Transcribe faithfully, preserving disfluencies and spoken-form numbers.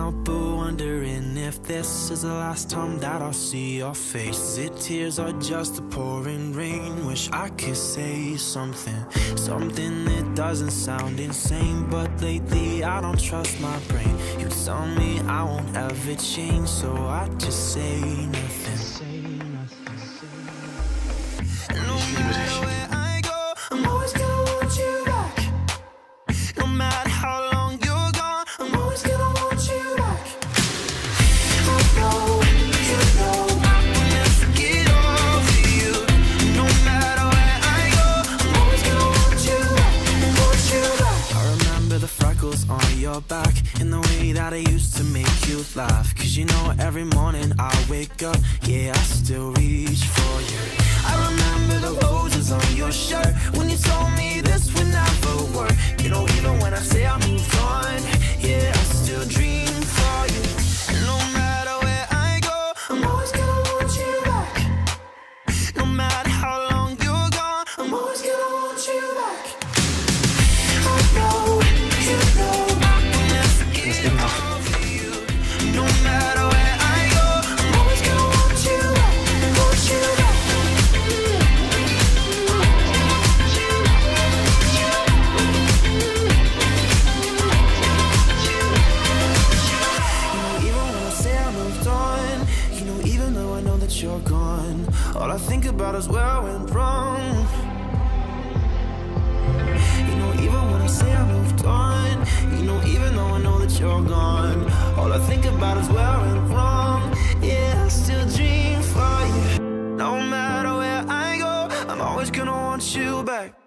help but wondering if this is the last time that I'll see your face. Is it tears or just the pouring rain? Wish I could say something, something that doesn't sound insane, but lately I don't trust my brain. You tell me I won't ever change, so I just say nothing. Back in the way that I used to make you laugh, cause you know every morning I wake up, yeah, I still reach for you. I remember the roses on your shirt when you told me this would never work. You know, even when I say I moved on, yeah, I still dream for you. And no matter where I go, I'm always gonna want you back. No matter how long you're gone, I'm always gonna want you back. I know, you know. You're gone. All I think about is where I went wrong. You know, even when I say I moved on, you know, even though I know that you're gone, all I think about is where I went wrong. Yeah, I still dream for you. No matter where I go, I'm always gonna want you back.